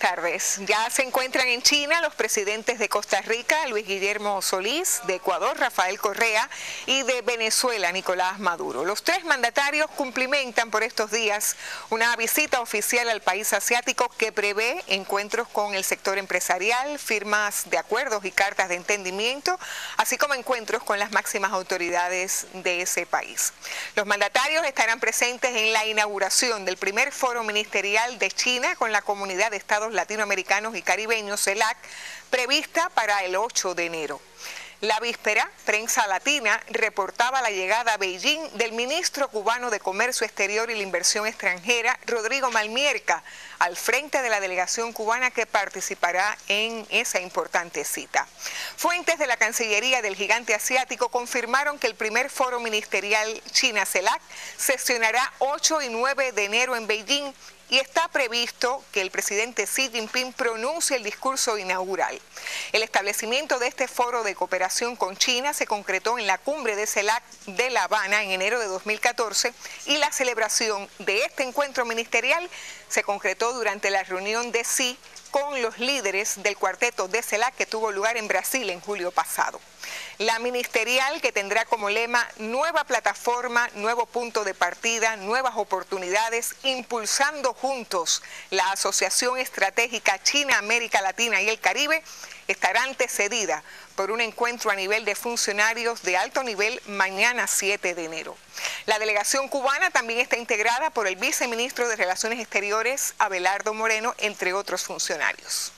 tardes. Ya se encuentran en China los presidentes de Costa Rica, Luis Guillermo Solís, de Ecuador, Rafael Correa, y de Venezuela, Nicolás Maduro. Los tres mandatarios cumplimentan por estos días una visita oficial al país asiático que prevé encuentros con el sector empresarial, firmas de acuerdos y cartas de entendimiento, así como encuentros con las máximas autoridades de ese país. Los mandatarios estarán presentes en la inauguración del primer foro ministerial de China con la Comunidad de Estados Latinoamericanos y Caribeños, CELAC, prevista para el 8 de enero. La víspera, Prensa Latina reportaba la llegada a Beijing del ministro cubano de Comercio Exterior y la Inversión Extranjera, Rodrigo Malmierca, al frente de la delegación cubana que participará en esa importante cita. Fuentes de la Cancillería del gigante asiático confirmaron que el primer foro ministerial China-CELAC sesionará 8 y 9 de enero en Beijing, y está previsto que el presidente Xi Jinping pronuncie el discurso inaugural. El establecimiento de este foro de cooperación con China se concretó en la cumbre de CELAC de La Habana en enero de 2014 y la celebración de este encuentro ministerial se concretó durante la reunión de Xi con los líderes del cuarteto de CELAC que tuvo lugar en Brasil en julio pasado. La ministerial, que tendrá como lema nueva plataforma, nuevo punto de partida, nuevas oportunidades, impulsando juntos la Asociación Estratégica China, América Latina y el Caribe, estará antecedida por un encuentro a nivel de funcionarios de alto nivel mañana 7 de enero. La delegación cubana también está integrada por el viceministro de Relaciones Exteriores, Abelardo Moreno, entre otros funcionarios.